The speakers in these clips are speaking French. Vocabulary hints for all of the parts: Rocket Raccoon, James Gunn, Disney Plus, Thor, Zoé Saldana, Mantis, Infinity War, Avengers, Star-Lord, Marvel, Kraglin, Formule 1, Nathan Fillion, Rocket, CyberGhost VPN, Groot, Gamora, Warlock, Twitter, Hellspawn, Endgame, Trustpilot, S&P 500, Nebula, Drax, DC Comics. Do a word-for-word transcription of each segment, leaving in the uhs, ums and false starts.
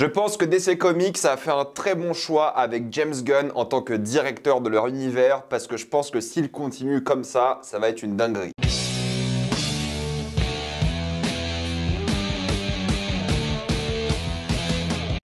Je pense que D C Comics a fait un très bon choix avec James Gunn en tant que directeur de leur univers, parce que je pense que s'il continue comme ça, ça va être une dinguerie.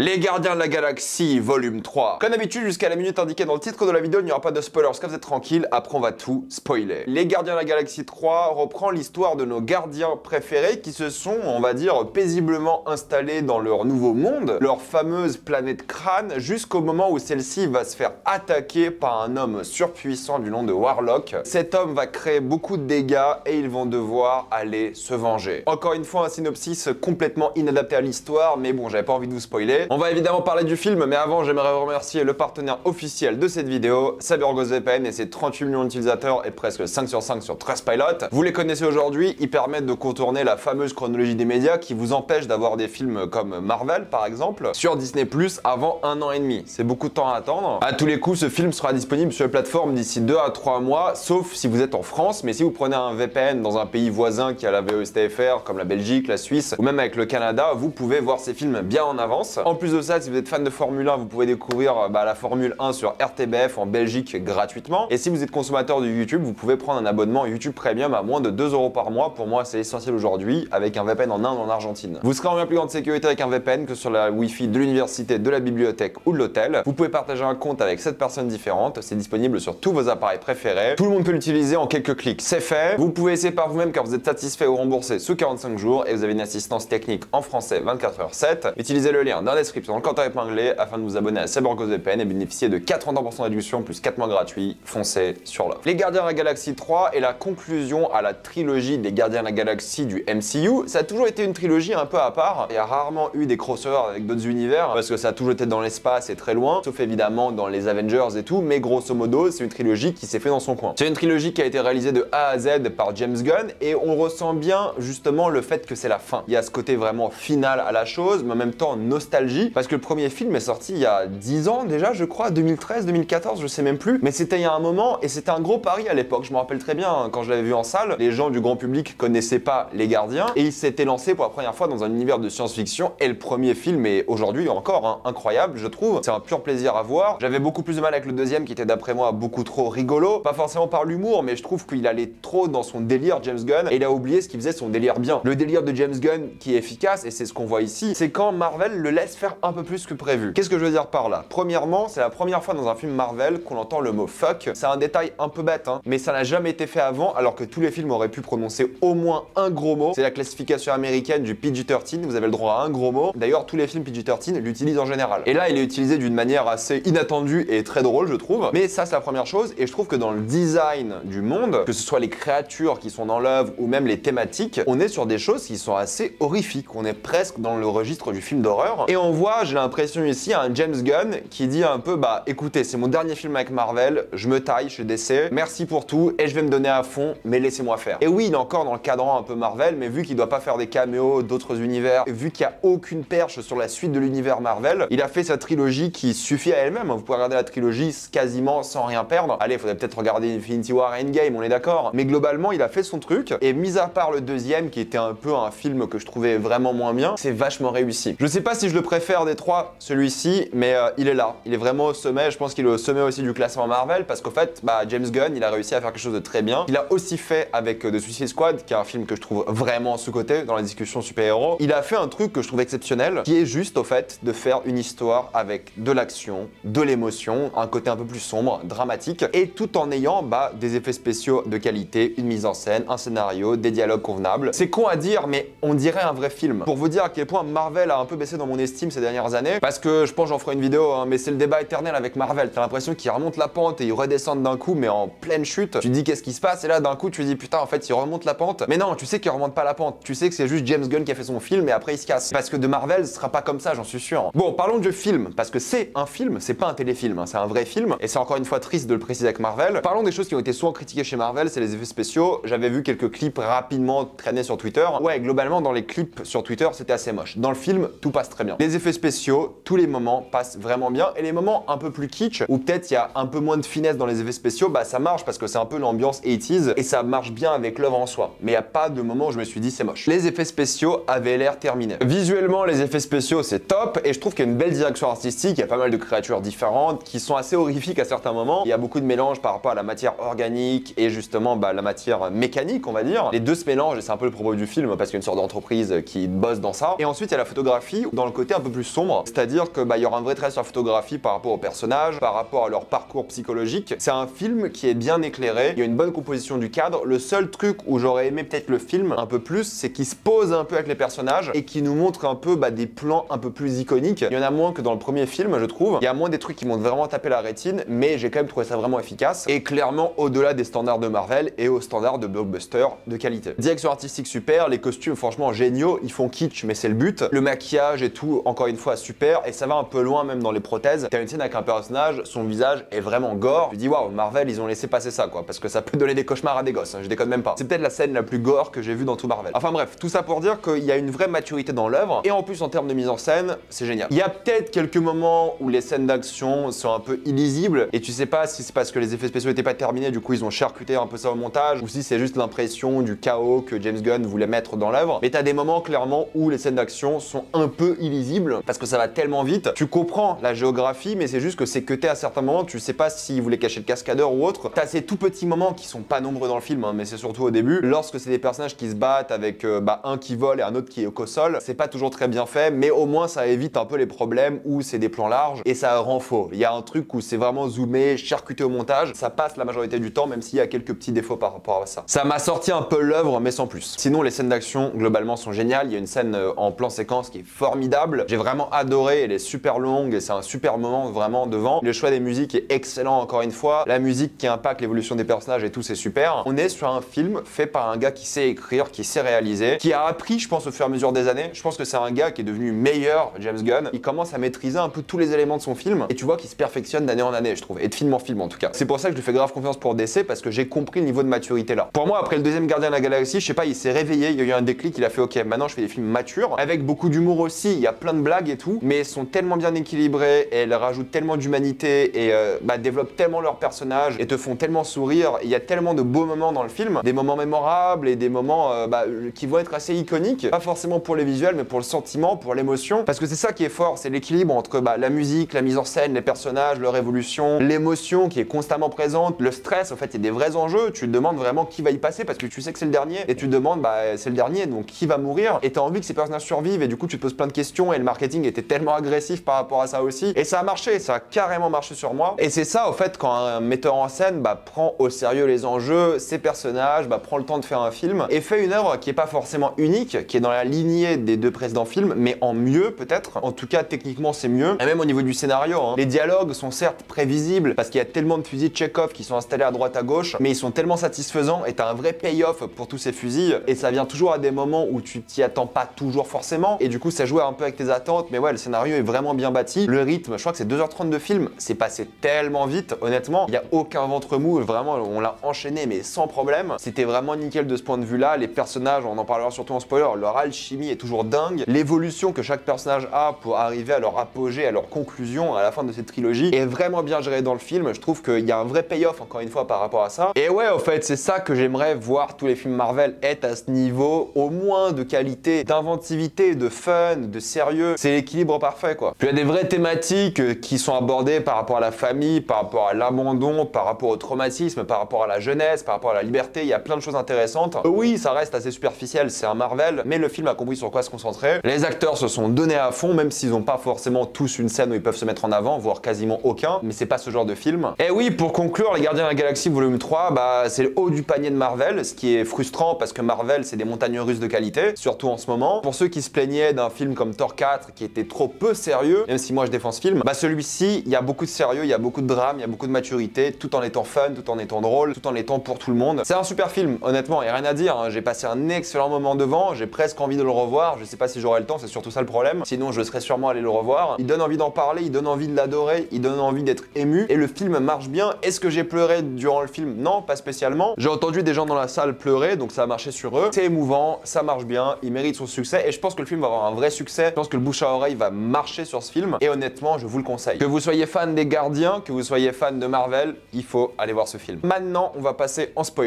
Les Gardiens de la Galaxie, volume trois. Comme d'habitude, jusqu'à la minute indiquée dans le titre de la vidéo, il n'y aura pas de spoilers, comme vous êtes tranquille, après on va tout spoiler. Les Gardiens de la Galaxie trois reprend l'histoire de nos gardiens préférés qui se sont, on va dire, paisiblement installés dans leur nouveau monde, leur fameuse planète Crâne, jusqu'au moment où celle-ci va se faire attaquer par un homme surpuissant du nom de Warlock. Cet homme va créer beaucoup de dégâts et ils vont devoir aller se venger. Encore une fois, un synopsis complètement inadapté à l'histoire, mais bon, j'avais pas envie de vous spoiler. On va évidemment parler du film, mais avant j'aimerais remercier le partenaire officiel de cette vidéo, CyberGhost V P N et ses trente-huit millions d'utilisateurs et presque cinq sur cinq sur Trustpilot. Vous les connaissez aujourd'hui, ils permettent de contourner la fameuse chronologie des médias qui vous empêche d'avoir des films comme Marvel par exemple sur Disney Plus avant un an et demi. C'est beaucoup de temps à attendre. À tous les coups, ce film sera disponible sur les plateformes d'ici deux à trois mois, sauf si vous êtes en France, mais si vous prenez un V P N dans un pays voisin qui a la V O S T F R comme la Belgique, la Suisse ou même avec le Canada, vous pouvez voir ces films bien en avance. En plus de ça, si vous êtes fan de Formule un, vous pouvez découvrir bah, la Formule un sur R T B F en Belgique gratuitement. Et si vous êtes consommateur de YouTube, vous pouvez prendre un abonnement YouTube Premium à moins de deux euros par mois. Pour moi, c'est essentiel aujourd'hui, avec un V P N en Inde, en Argentine. Vous serez en bien plus grande sécurité avec un V P N que sur la Wi-Fi de l'université, de la bibliothèque ou de l'hôtel. Vous pouvez partager un compte avec sept personnes différentes. C'est disponible sur tous vos appareils préférés. Tout le monde peut l'utiliser en quelques clics. C'est fait. Vous pouvez essayer par vous-même car vous êtes satisfait ou remboursé sous quarante-cinq jours et vous avez une assistance technique en français vingt-quatre heures sur sept. Utilisez le lien dans la description dans le canton épinglé afin de vous abonner à CyberGhost V P N et bénéficier de quatre-vingt-dix pour cent de réduction plus quatre mois gratuits. Foncez sur l'offre. Les Gardiens de la Galaxie trois est la conclusion à la trilogie des Gardiens de la Galaxie du M C U. Ça a toujours été une trilogie un peu à part. Il y a rarement eu des crossovers avec d'autres univers parce que ça a toujours été dans l'espace et très loin, sauf évidemment dans les Avengers et tout, mais grosso modo c'est une trilogie qui s'est faite dans son coin. C'est une trilogie qui a été réalisée de A à Z par James Gunn et on ressent bien justement le fait que c'est la fin. Il y a ce côté vraiment final à la chose mais en même temps nostalgique. Parce que le premier film est sorti il y a dix ans déjà, je crois, deux mille treize, deux mille quatorze, je sais même plus. Mais c'était il y a un moment et c'était un gros pari à l'époque. Je me rappelle très bien, hein, quand je l'avais vu en salle, les gens du grand public connaissaient pas les Gardiens et ils s'étaient lancés pour la première fois dans un univers de science-fiction. Et le premier film est aujourd'hui encore hein, incroyable, je trouve. C'est un pur plaisir à voir. J'avais beaucoup plus de mal avec le deuxième qui était d'après moi beaucoup trop rigolo. Pas forcément par l'humour, mais je trouve qu'il allait trop dans son délire James Gunn et il a oublié ce qui faisait son délire bien. Le délire de James Gunn qui est efficace et c'est ce qu'on voit ici, c'est quand Marvel le laisse faire un peu plus que prévu. Qu'est-ce que je veux dire par là? Premièrement, c'est la première fois dans un film Marvel qu'on entend le mot fuck. C'est un détail un peu bête, hein, mais ça n'a jamais été fait avant, alors que tous les films auraient pu prononcer au moins un gros mot. C'est la classification américaine du P G treize, vous avez le droit à un gros mot. D'ailleurs, tous les films P G treize l'utilisent en général. Et là, il est utilisé d'une manière assez inattendue et très drôle, je trouve. Mais ça, c'est la première chose, et je trouve que dans le design du monde, que ce soit les créatures qui sont dans l'œuvre ou même les thématiques, on est sur des choses qui sont assez horrifiques. On est presque dans le registre du film d'horreur. Et on voit, j'ai l'impression ici, un James Gunn qui dit un peu, bah écoutez, c'est mon dernier film avec Marvel, je me taille chez D C, merci pour tout et je vais me donner à fond, mais laissez-moi faire. Et oui, il est encore dans le cadran un peu Marvel, mais vu qu'il doit pas faire des caméos d'autres univers, vu qu'il n'y a aucune perche sur la suite de l'univers Marvel, il a fait sa trilogie qui suffit à elle-même. Vous pouvez regarder la trilogie quasiment sans rien perdre. Allez, il faudrait peut-être regarder Infinity War et Endgame, on est d'accord. Mais globalement, il a fait son truc et mis à part le deuxième qui était un peu un film que je trouvais vraiment moins bien, c'est vachement réussi. Je sais pas si je le préfère des trois, celui-ci, mais euh, il est là. Il est vraiment au sommet. Je pense qu'il est au sommet aussi du classement Marvel parce qu'au fait, bah, James Gunn, il a réussi à faire quelque chose de très bien. Il a aussi fait avec euh, The Suicide Squad, qui est un film que je trouve vraiment sous-côté dans la discussion super-héros. Il a fait un truc que je trouve exceptionnel, qui est juste au fait de faire une histoire avec de l'action, de l'émotion, un côté un peu plus sombre, dramatique, et tout en ayant bah, des effets spéciaux de qualité, une mise en scène, un scénario, des dialogues convenables. C'est con à dire, mais on dirait un vrai film. Pour vous dire à quel point Marvel a un peu baissé dans mon estime ces dernières années, parce que je pense j'en ferai une vidéo, hein, mais c'est le débat éternel avec Marvel. T'as l'impression qu'ils remontent la pente et ils redescendent d'un coup, mais en pleine chute. Tu dis qu'est-ce qui se passe et là d'un coup tu dis putain en fait ils remontent la pente. Mais non, tu sais qu'ils remontent pas la pente. Tu sais que c'est juste James Gunn qui a fait son film et après il se casse. Parce que de Marvel ce sera pas comme ça, j'en suis sûr. Bon, parlons du film, parce que c'est un film, c'est pas un téléfilm, hein, c'est un vrai film et c'est encore une fois triste de le préciser avec Marvel. Parlons des choses qui ont été souvent critiquées chez Marvel, c'est les effets spéciaux. J'avais vu quelques clips rapidement traîner sur Twitter. Ouais, globalement dans les clips sur Twitter c'était assez moche. Dans le film tout passe très bien. Les les effets spéciaux, tous les moments passent vraiment bien. Et les moments un peu plus kitsch, où peut-être il y a un peu moins de finesse dans les effets spéciaux, bah ça marche parce que c'est un peu l'ambiance eighties et ça marche bien avec l'œuvre en soi. Mais il n'y a pas de moment où je me suis dit c'est moche. Les effets spéciaux avaient l'air terminés. Visuellement, les effets spéciaux c'est top et je trouve qu'il y a une belle direction artistique. Il y a pas mal de créatures différentes qui sont assez horrifiques à certains moments. Il y a beaucoup de mélange par rapport à la matière organique et justement bah, la matière mécanique, on va dire. Les deux se mélangent et c'est un peu le propos du film parce qu'il y a une sorte d'entreprise qui bosse dans ça. Et ensuite il y a la photographie dans le côté un peu plus sombre, c'est-à-dire que bah il y aura un vrai trait sur la photographie par rapport aux personnages, par rapport à leur parcours psychologique. C'est un film qui est bien éclairé, il y a une bonne composition du cadre. Le seul truc où j'aurais aimé peut-être le film un peu plus, c'est qu'il se pose un peu avec les personnages et qu'il nous montre un peu bah, des plans un peu plus iconiques. Il y en a moins que dans le premier film, je trouve. Il y a moins des trucs qui m'ont vraiment tapé la rétine, mais j'ai quand même trouvé ça vraiment efficace et clairement au-delà des standards de Marvel et aux standards de blockbuster de qualité. Direction artistique super, les costumes franchement géniaux, ils font kitsch mais c'est le but. Le maquillage et tout, encore une fois super, et ça va un peu loin même dans les prothèses. T'as une scène avec un personnage, son visage est vraiment gore. Tu dis waouh, Marvel ils ont laissé passer ça quoi, parce que ça peut donner des cauchemars à des gosses, hein, je déconne même pas. C'est peut-être la scène la plus gore que j'ai vue dans tout Marvel. Enfin bref, tout ça pour dire qu'il y a une vraie maturité dans l'œuvre et en plus en termes de mise en scène, c'est génial. Il y a peut-être quelques moments où les scènes d'action sont un peu illisibles et tu sais pas si c'est parce que les effets spéciaux n'étaient pas terminés, du coup ils ont charcuté un peu ça au montage ou si c'est juste l'impression du chaos que James Gunn voulait mettre dans l'œuvre. Mais t'as des moments clairement où les scènes d'action sont un peu illisibles parce que ça va tellement vite. Tu comprends la géographie mais c'est juste que c'est cuté à certains moments, tu sais pas s'ils voulaient cacher le cascadeur ou autre. T'as ces tout petits moments qui sont pas nombreux dans le film hein, mais c'est surtout au début lorsque c'est des personnages qui se battent avec euh, bah, un qui vole et un autre qui est au sol. C'est pas toujours très bien fait mais au moins ça évite un peu les problèmes où c'est des plans larges et ça rend faux. Il y a un truc où c'est vraiment zoomé, charcuté au montage, ça passe la majorité du temps même s'il y a quelques petits défauts par rapport à ça. Ça m'a sorti un peu l'œuvre mais sans plus. Sinon les scènes d'action globalement sont géniales, il y a une scène euh, en plan séquence qui est formidable, j'ai vraiment adoré, elle est super longue et c'est un super moment vraiment devant. Le choix des musiques est excellent encore une fois, la musique qui impacte l'évolution des personnages et tout c'est super. On est sur un film fait par un gars qui sait écrire, qui sait réaliser, qui a appris je pense au fur et à mesure des années. Je pense que c'est un gars qui est devenu meilleur, James Gunn, il commence à maîtriser un peu tous les éléments de son film et tu vois qu'il se perfectionne d'année en année je trouve, et de film en film en tout cas. C'est pour ça que je lui fais grave confiance pour D C parce que j'ai compris le niveau de maturité là. Pour moi après le deuxième Gardien de la Galaxie, je sais pas, il s'est réveillé, il y a eu un déclic, il a fait ok maintenant je fais des films matures, avec beaucoup d'humour aussi, il y a plein de blagues et tout, mais ils sont tellement bien équilibrés, et elles rajoutent tellement d'humanité et euh, bah, développent tellement leurs personnages et te font tellement sourire, il y a tellement de beaux moments dans le film, des moments mémorables et des moments euh, bah, qui vont être assez iconiques, pas forcément pour les visuels mais pour le sentiment, pour l'émotion, parce que c'est ça qui est fort, c'est l'équilibre entre bah, la musique, la mise en scène, les personnages, leur évolution, l'émotion qui est constamment présente, le stress, en fait il y a des vrais enjeux, tu te demandes vraiment qui va y passer parce que tu sais que c'est le dernier et tu te demandes bah c'est le dernier donc qui va mourir et t'as envie que ces personnages survivent et du coup tu te poses plein de questions et le marketing était tellement agressif par rapport à ça aussi et ça a marché, ça a carrément marché sur moi et c'est ça au fait quand un metteur en scène bah prend au sérieux les enjeux, ses personnages, bah prend le temps de faire un film et fait une œuvre qui est pas forcément unique, qui est dans la lignée des deux précédents films mais en mieux peut-être, en tout cas techniquement c'est mieux et même au niveau du scénario hein. Les dialogues sont certes prévisibles parce qu'il y a tellement de fusils de Chekhov qui sont installés à droite à gauche mais ils sont tellement satisfaisants et t'as un vrai payoff pour tous ces fusils et ça vient toujours à des moments où tu t'y attends pas toujours forcément et du coup ça joue un peu avec tes attentes mais ouais le scénario est vraiment bien bâti, le rythme je crois que c'est deux heures trente de film, c'est passé tellement vite honnêtement, il n'y a aucun ventre mou, vraiment on l'a enchaîné mais sans problème, c'était vraiment nickel de ce point de vue là, les personnages on en parlera surtout en spoiler, leur alchimie est toujours dingue, l'évolution que chaque personnage a pour arriver à leur apogée, à leur conclusion à la fin de cette trilogie est vraiment bien gérée dans le film, je trouve qu'il y a un vrai payoff encore une fois par rapport à ça et ouais au fait c'est ça que j'aimerais voir tous les films Marvel être à ce niveau au moins de qualité, d'inventivité, de fun, de sérieux, c'est l'équilibre parfait quoi. Puis il y a des vraies thématiques qui sont abordées par rapport à la famille, par rapport à l'abandon, par rapport au traumatisme, par rapport à la jeunesse, par rapport à la liberté, il y a plein de choses intéressantes. Oui ça reste assez superficiel, c'est un Marvel mais le film a compris sur quoi se concentrer, les acteurs se sont donnés à fond même s'ils n'ont pas forcément tous une scène où ils peuvent se mettre en avant, voire quasiment aucun, mais c'est pas ce genre de film. Et oui pour conclure les Gardiens de la Galaxie volume trois, bah c'est le haut du panier de Marvel, ce qui est frustrant parce que Marvel c'est des montagnes russes de qualité, surtout en ce moment. Pour ceux qui se plaignaient d'un film comme Thor quatre qui était trop peu sérieux, même si moi je défends ce film, bah celui-ci il y a beaucoup de sérieux, il y a beaucoup de drame, il y a beaucoup de maturité, tout en étant fun, tout en étant drôle, tout en étant pour tout le monde. C'est un super film, honnêtement, il n'y a rien à dire, hein. J'ai passé un excellent moment devant, j'ai presque envie de le revoir, je sais pas si j'aurai le temps, c'est surtout ça le problème, sinon je serais sûrement allé le revoir. Il donne envie d'en parler, il donne envie de l'adorer, il donne envie d'être ému, et le film marche bien. Est-ce que j'ai pleuré durant le film? Non, pas spécialement. J'ai entendu des gens dans la salle pleurer, donc ça a marché sur eux. C'est émouvant, ça marche bien, il mérite son succès, et je pense que le film va avoir un vrai succès, je pense que le bouche à oreille va marcher sur ce film et honnêtement je vous le conseille. Que vous soyez fan des Gardiens, que vous soyez fan de Marvel, il faut aller voir ce film. Maintenant on va passer en spoiler.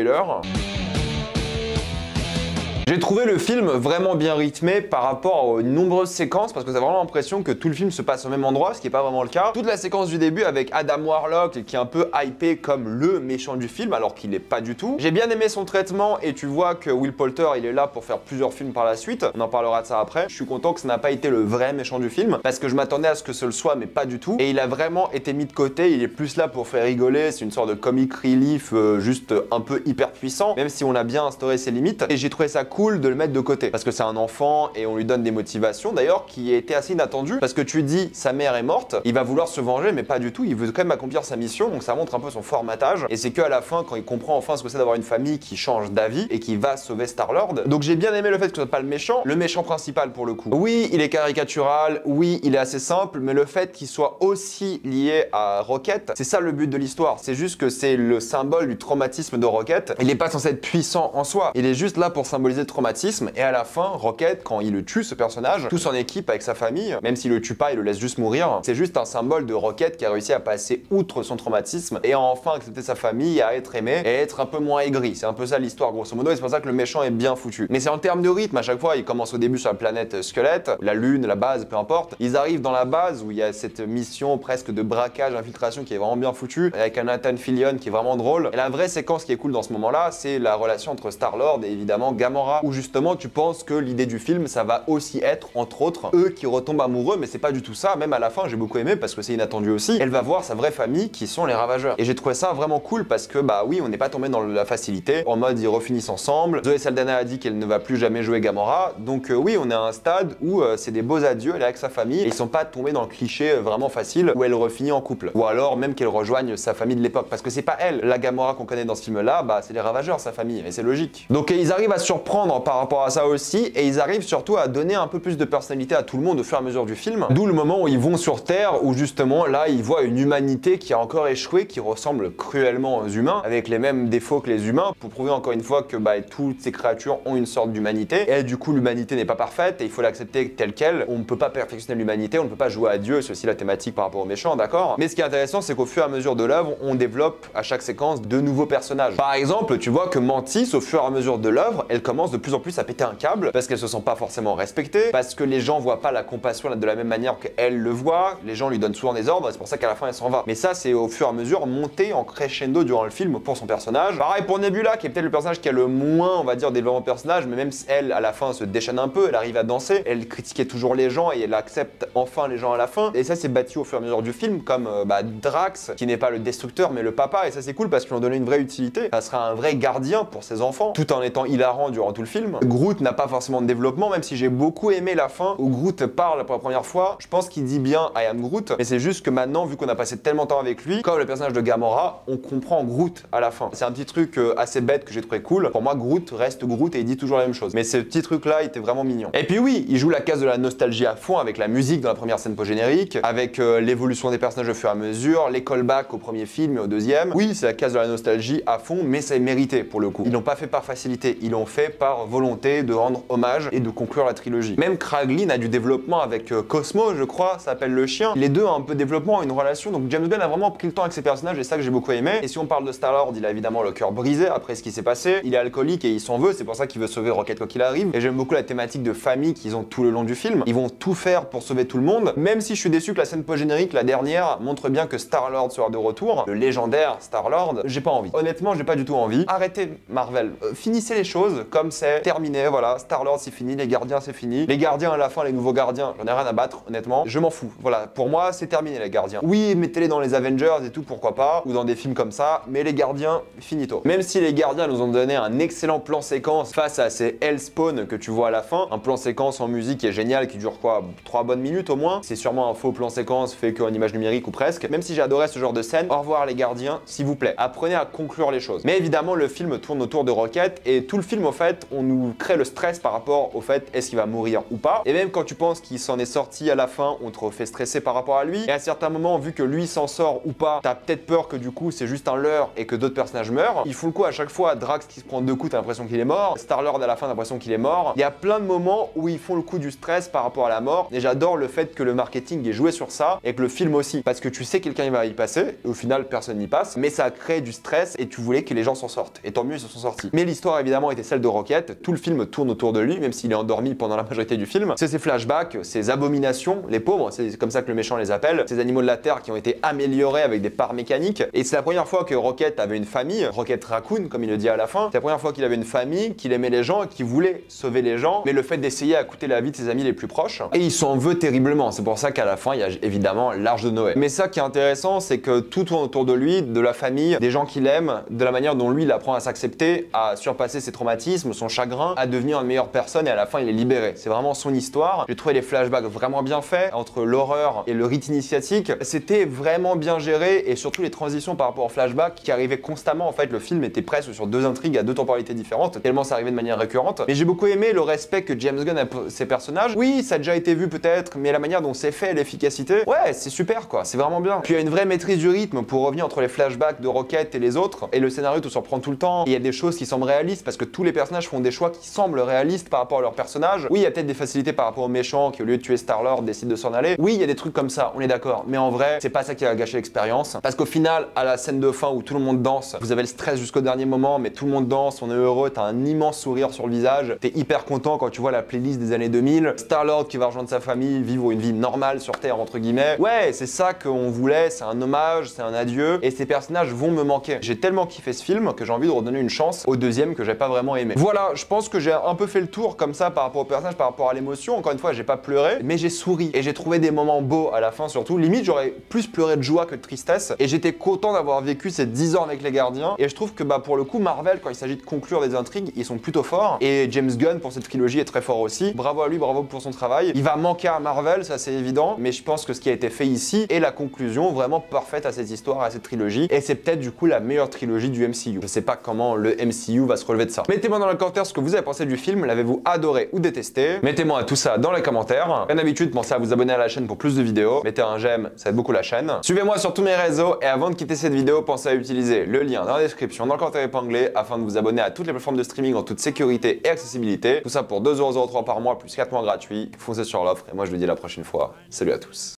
J'ai trouvé le film vraiment bien rythmé par rapport aux nombreuses séquences parce que t'as vraiment l'impression que tout le film se passe au même endroit, ce qui n'est pas vraiment le cas. Toute la séquence du début avec Adam Warlock qui est un peu hypé comme le méchant du film alors qu'il n'est pas du tout. J'ai bien aimé son traitement et tu vois que Will Poulter il est là pour faire plusieurs films par la suite. On en parlera de ça après. Je suis content que ça n'a pas été le vrai méchant du film parce que je m'attendais à ce que ce le soit mais pas du tout. Et il a vraiment été mis de côté, il est plus là pour faire rigoler, c'est une sorte de comic relief euh, juste un peu hyper puissant même si on a bien instauré ses limites. Et j'ai trouvé ça cool. Cool de le mettre de côté parce que c'est un enfant et on lui donne des motivations d'ailleurs qui a été assez inattendue parce que tu dis sa mère est morte, il va vouloir se venger mais pas du tout, il veut quand même accomplir sa mission donc ça montre un peu son formatage et c'est que à la fin quand il comprend enfin ce que c'est d'avoir une famille qui change d'avis et qui va sauver Star-Lord. Donc j'ai bien aimé le fait que ce soit pas le méchant, le méchant principal pour le coup. Oui il est caricatural, oui il est assez simple mais le fait qu'il soit aussi lié à Rocket, c'est ça le but de l'histoire, c'est juste que c'est le symbole du traumatisme de Rocket, il n'est pas censé être puissant en soi, il est juste là pour symboliser traumatisme et à la fin Rocket quand il le tue ce personnage, tous en équipe avec sa famille, même s'il le tue pas il le laisse juste mourir, c'est juste un symbole de Rocket qui a réussi à passer outre son traumatisme et à enfin accepter sa famille, à être aimé et être un peu moins aigri, c'est un peu ça l'histoire grosso modo et c'est pour ça que le méchant est bien foutu. Mais c'est en termes de rythme, à chaque fois il commence au début sur la planète squelette, la lune, la base, peu importe, ils arrivent dans la base où il y a cette mission presque de braquage, infiltration qui est vraiment bien foutue avec un Nathan Fillion qui est vraiment drôle et la vraie séquence qui est cool dans ce moment là c'est la relation entre Star-Lord et évidemment Gamora où justement tu penses que l'idée du film ça va aussi être entre autres eux qui retombent amoureux mais c'est pas du tout ça, même à la fin j'ai beaucoup aimé parce que c'est inattendu aussi, elle va voir sa vraie famille qui sont les Ravageurs et j'ai trouvé ça vraiment cool parce que bah oui on n'est pas tombé dans la facilité en mode ils refinissent ensemble, Zoé Saldana a dit qu'elle ne va plus jamais jouer Gamora donc euh, oui on est à un stade où euh, c'est des beaux adieux, elle est avec sa famille et ils sont pas tombés dans le cliché euh, vraiment facile où elle refinit en couple ou alors même qu'elle rejoigne sa famille de l'époque parce que c'est pas elle, la Gamora qu'on connaît dans ce film là bah c'est les Ravageurs sa famille et c'est logique donc et ils arrivent à surprendre par rapport à ça aussi et ils arrivent surtout à donner un peu plus de personnalité à tout le monde au fur et à mesure du film, d'où le moment où ils vont sur Terre où justement là ils voient une humanité qui a encore échoué, qui ressemble cruellement aux humains avec les mêmes défauts que les humains pour prouver encore une fois que bah, toutes ces créatures ont une sorte d'humanité et du coup l'humanité n'est pas parfaite et il faut l'accepter telle qu'elle, on ne peut pas perfectionner l'humanité, on ne peut pas jouer à Dieu, c'est aussi la thématique par rapport aux méchants d'accord, mais ce qui est intéressant c'est qu'au fur et à mesure de l'œuvre on développe à chaque séquence de nouveaux personnages, par exemple tu vois que Mantis au fur et à mesure de l'œuvre elle commence de de plus en plus à péter un câble parce qu'elle se sent pas forcément respectée, parce que les gens voient pas la compassion de la même manière qu'elle le voit, les gens lui donnent souvent des ordres, c'est pour ça qu'à la fin elle s'en va. Mais ça c'est au fur et à mesure monté en crescendo durant le film pour son personnage. Pareil pour Nebula qui est peut-être le personnage qui a le moins on va dire développement de personnage, mais même elle à la fin se déchaîne un peu, elle arrive à danser, elle critiquait toujours les gens et elle accepte enfin les gens à la fin. Et ça c'est bâti au fur et à mesure du film comme euh, bah, Drax qui n'est pas le destructeur mais le papa et ça c'est cool parce qu'ils ont donné une vraie utilité, ça sera un vrai gardien pour ses enfants tout en étant hilarant durant tout le film. Groot n'a pas forcément de développement même si j'ai beaucoup aimé la fin où Groot parle pour la première fois, je pense qu'il dit bien I am Groot mais c'est juste que maintenant vu qu'on a passé tellement de temps avec lui, comme le personnage de Gamora on comprend Groot à la fin. C'est un petit truc assez bête que j'ai trouvé cool, pour moi Groot reste Groot et il dit toujours la même chose mais ce petit truc là il était vraiment mignon. Et puis oui il joue la case de la nostalgie à fond avec la musique dans la première scène post-générique, avec euh, l'évolution des personnages au fur et à mesure, les callbacks au premier film et au deuxième, oui c'est la case de la nostalgie à fond mais c'est mérité pour le coup, ils l'ont pas fait par facilité, ils l'ont fait par volonté de rendre hommage et de conclure la trilogie. Même Kraglin a du développement avec Cosmo je crois, ça s'appelle le chien, les deux ont un peu de développement, une relation, donc James Gunn a vraiment pris le temps avec ses personnages et c'est ça que j'ai beaucoup aimé. Et si on parle de Star-Lord, il a évidemment le cœur brisé après ce qui s'est passé, il est alcoolique et il s'en veut, c'est pour ça qu'il veut sauver Rocket quoi qu'il arrive, et j'aime beaucoup la thématique de famille qu'ils ont tout le long du film, ils vont tout faire pour sauver tout le monde, même si je suis déçu que la scène post-générique, la dernière, montre bien que Star-Lord sera de retour, le légendaire Star-Lord, j'ai pas envie, honnêtement j'ai pas du tout envie, arrêtez Marvel, euh, finissez les choses comme ça. Terminé, voilà, Star-Lord c'est fini, les Gardiens c'est fini, les Gardiens à la fin, les nouveaux Gardiens, j'en ai rien à battre, honnêtement, je m'en fous, voilà, pour moi c'est terminé les Gardiens. Oui, mettez-les dans les Avengers et tout, pourquoi pas, ou dans des films comme ça, mais les Gardiens, finito. Même si les Gardiens nous ont donné un excellent plan séquence face à ces Hellspawn que tu vois à la fin, un plan séquence en musique qui est génial, qui dure quoi, trois bonnes minutes au moins, c'est sûrement un faux plan séquence fait qu'en image numérique ou presque, même si j'adorais ce genre de scène, au revoir les Gardiens, s'il vous plaît, apprenez à conclure les choses. Mais évidemment, le film tourne autour de Rocket et tout le film au fait, on nous crée le stress par rapport au fait est-ce qu'il va mourir ou pas. Et même quand tu penses qu'il s'en est sorti à la fin, on te refait stresser par rapport à lui. Et à certains moments, vu que lui s'en sort ou pas, t'as peut-être peur que du coup c'est juste un leurre et que d'autres personnages meurent. Il fout le coup à chaque fois. Drax qui se prend deux coups, t'as l'impression qu'il est mort. Star-Lord à la fin, t'as l'impression qu'il est mort. Il y a plein de moments où ils font le coup du stress par rapport à la mort. Et j'adore le fait que le marketing est joué sur ça et que le film aussi, parce que tu sais quelqu'un va y passer et au final personne n'y passe, mais ça a créé du stress et tu voulais que les gens s'en sortent. Et tant mieux, ils se sont sortis. Mais l'histoire évidemment était celle de Rocket. Tout le film tourne autour de lui, même s'il est endormi pendant la majorité du film. C'est ses flashbacks, ses abominations, les pauvres, c'est comme ça que le méchant les appelle, ces animaux de la terre qui ont été améliorés avec des parts mécaniques. Et c'est la première fois que Rocket avait une famille, Rocket Raccoon comme il le dit à la fin. C'est la première fois qu'il avait une famille, qu'il aimait les gens et qu'il voulait sauver les gens, mais le fait d'essayer à coûter la vie de ses amis les plus proches. Et il s'en veut terriblement. C'est pour ça qu'à la fin il y a évidemment l'arche de Noé. Mais ça qui est intéressant, c'est que tout tourne autour de lui, de la famille, des gens qu'il aime, de la manière dont lui il apprend à s'accepter, à surpasser ses traumatismes, son chagrin, à devenir une meilleure personne, et à la fin il est libéré. C'est vraiment son histoire. J'ai trouvé les flashbacks vraiment bien faits entre l'horreur et le rite initiatique. C'était vraiment bien géré, et surtout les transitions par rapport aux flashbacks qui arrivaient constamment. En fait le film était presque sur deux intrigues à deux temporalités différentes tellement ça arrivait de manière récurrente. Mais j'ai beaucoup aimé le respect que James Gunn a pour ses personnages. Oui, ça a déjà été vu peut-être, mais la manière dont c'est fait, l'efficacité, ouais c'est super quoi, c'est vraiment bien. Puis il y a une vraie maîtrise du rythme pour revenir entre les flashbacks de Rocket et les autres, et le scénario tout s'en prend tout le temps. Il y a des choses qui semblent réalistes parce que tous les personnages font des choix qui semblent réalistes par rapport à leur personnage. Oui, il y a peut-être des facilités par rapport aux méchants qui au lieu de tuer Star-Lord décident de s'en aller. Oui, il y a des trucs comme ça, on est d'accord, mais en vrai c'est pas ça qui va gâcher l'expérience, parce qu'au final à la scène de fin où tout le monde danse, vous avez le stress jusqu'au dernier moment, mais tout le monde danse, on est heureux, t'as un immense sourire sur le visage, t'es hyper content quand tu vois la playlist des années deux mille, Star-Lord qui va rejoindre sa famille, vivre une vie normale sur Terre entre guillemets. Ouais, c'est ça qu'on voulait, c'est un hommage, c'est un adieu, et ces personnages vont me manquer. J'ai tellement kiffé ce film que j'ai envie de redonner une chance au deuxième que j'ai pas vraiment aimé. Voilà, je pense que j'ai un peu fait le tour comme ça par rapport au personnage, par rapport à l'émotion. Encore une fois, j'ai pas pleuré, mais j'ai souri et j'ai trouvé des moments beaux à la fin surtout. Limite, j'aurais plus pleuré de joie que de tristesse, et j'étais content d'avoir vécu ces dix ans avec les gardiens. Et je trouve que bah pour le coup, Marvel, quand il s'agit de conclure des intrigues, ils sont plutôt forts, et James Gunn pour cette trilogie est très fort aussi. Bravo à lui, bravo pour son travail. Il va manquer à Marvel, ça c'est évident, mais je pense que ce qui a été fait ici est la conclusion vraiment parfaite à cette histoire, à cette trilogie, et c'est peut-être du coup la meilleure trilogie du M C U. Je sais pas comment le M C U va se relever de ça. Mettez-moi dans les commentaires ce que vous avez pensé du film, l'avez-vous adoré ou détesté. Mettez-moi tout ça dans les commentaires. Comme d'habitude, pensez à vous abonner à la chaîne pour plus de vidéos. Mettez un j'aime, ça aide beaucoup la chaîne. Suivez-moi sur tous mes réseaux, et avant de quitter cette vidéo, pensez à utiliser le lien dans la description, dans le commentaire épinglé, afin de vous abonner à toutes les plateformes de streaming en toute sécurité et accessibilité. Tout ça pour deux euros zéro trois par mois plus quatre mois gratuits. Foncez sur l'offre, et moi je vous dis à la prochaine fois. Salut à tous.